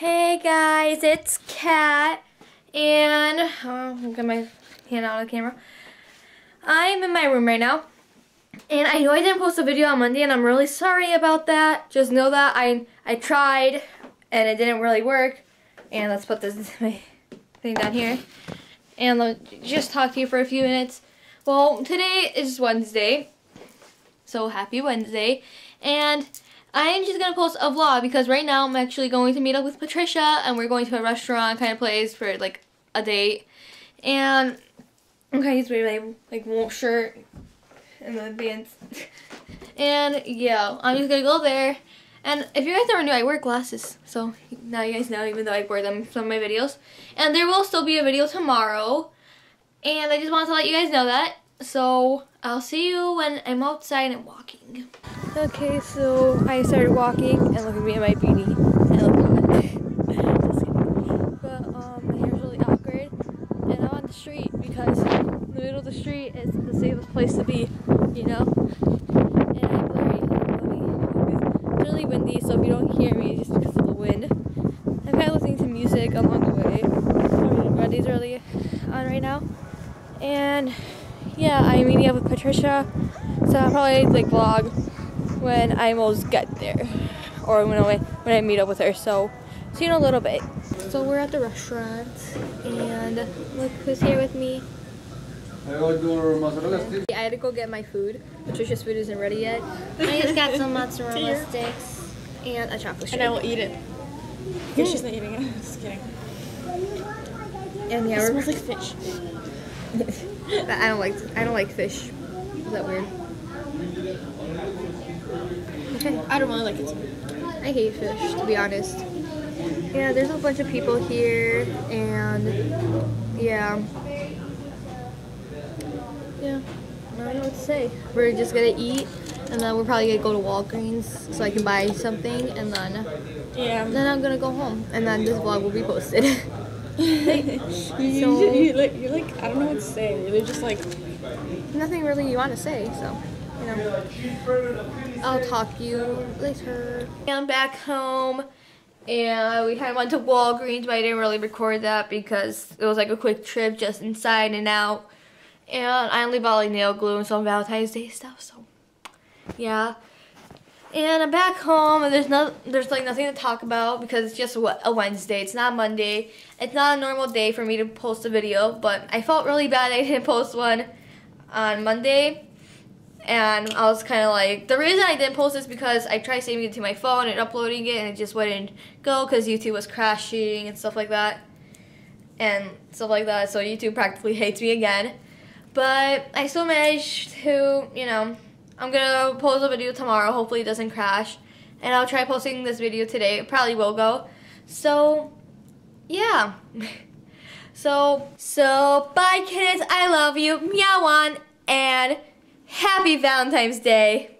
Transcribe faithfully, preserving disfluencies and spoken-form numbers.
Hey guys, it's Kat, and oh, I'll get my hand out of the camera. I'm in my room right now, and I know I didn't post a video on Monday, and I'm really sorry about that. Just know that I I tried, and it didn't really work. And let's put this my thing down here, and let, just talk to you for a few minutes. Well, today is Wednesday, so happy Wednesday, and I'm just going to post a vlog because right now I'm actually going to meet up with Patrycja and we're going to a restaurant kind of place for like a date. And I'm kind of used to my like wool shirt and the pants. And yeah, I'm just going to go there. And if you guys never knew, I wear glasses. So now you guys know, even though I wear them in some of my videos. And there will still be a video tomorrow. And I just wanted to let you guys know that. So I'll see you when I'm outside and walking. Okay, so I started walking, and look at me and my beauty. I look good. Just kidding. But um, my hair's really awkward, and I'm on the street because the middle of the street is the safest place to be, you know. And I'm blurry. It's really windy, so if you don't hear me, just because of the wind. I'm kind of listening to music along the way. My body's really on right now, and yeah, I'm meeting up with Patrycja, so I'll probably like vlog when I almost get there, or when I when I meet up with her. So, see you in a little bit. So we're at the restaurant, and look who's here with me. Yeah. I had to go get my food. Patricia's food isn't ready yet. I just got some mozzarella sticks and a chocolate shake. And I will eat it. Because mm. she's not eating it. Just kidding. And yeah, it smells like fish. I don't like I don't like fish. Is that weird? I don't really like it. I hate fish, to be honest. Yeah, there's a bunch of people here, and yeah, yeah. I don't know what to say. We're just gonna eat, and then we're probably gonna go to Walgreens so I can buy something, and then yeah, then I'm gonna go home, and then this vlog will be posted. so, you, you, like, you're like I don't know what to say. You're just like nothing really you want to say, so. You know, I'll talk to you later. I'm back home, and we kind of went to Walgreens, but I didn't really record that because it was like a quick trip, just inside and out. And I only bought like nail glue and some Valentine's Day stuff, so yeah. And I'm back home, and there's no, there's like nothing to talk about because it's just a Wednesday. It's not Monday. It's not a normal day for me to post a video, but I felt really bad I didn't post one on Monday. And I was kind of like, the reason I didn't post this because I tried saving it to my phone and uploading it, and it just wouldn't go because YouTube was crashing and stuff like that. And stuff like that, so YouTube practically hates me again. But I still managed to, you know, I'm going to post a video tomorrow. Hopefully it doesn't crash. And I'll try posting this video today. It probably will go. So, yeah. so, so, bye kids. I love you. Meow on. And... happy Valentine's Day!